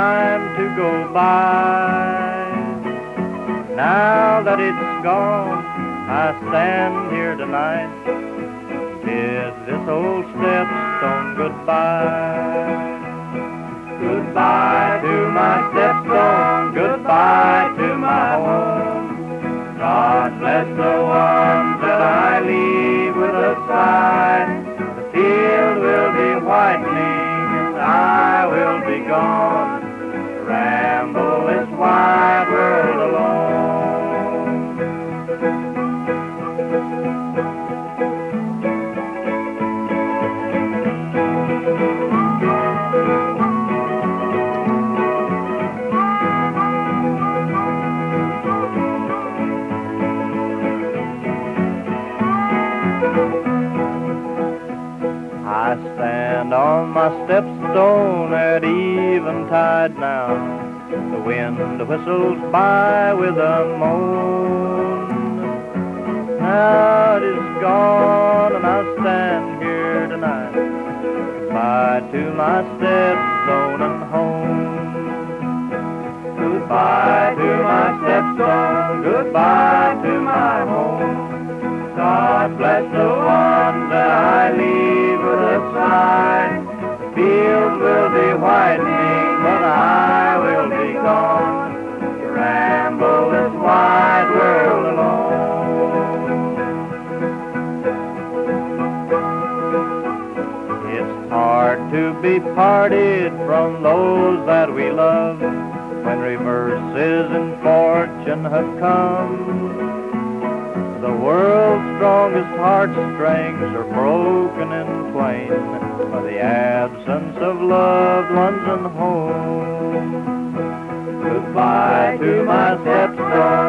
time to go by. Now that it's gone, I stand here tonight, bid this old stepstone goodbye. Goodbye to my stepstone, goodbye to my home. God bless the ones that I leave with a sigh. The field will be whitening and I will be gone, ramble this wide world alone. I stand on my stepstone at eventide now. The wind whistles by with a moan. Now it is gone and I stand here tonight. Goodbye to my stepstone and home. Goodbye to my stepstone, goodbye to my home. God bless the one that I leave. The fields will be whitening, but I will be gone to ramble this wide world alone. It's hard to be parted from those that we love when reverses and fortune have come. The world's strongest heartstrings are broken in twain by the absence of loved ones and home. Goodbye to my stepson.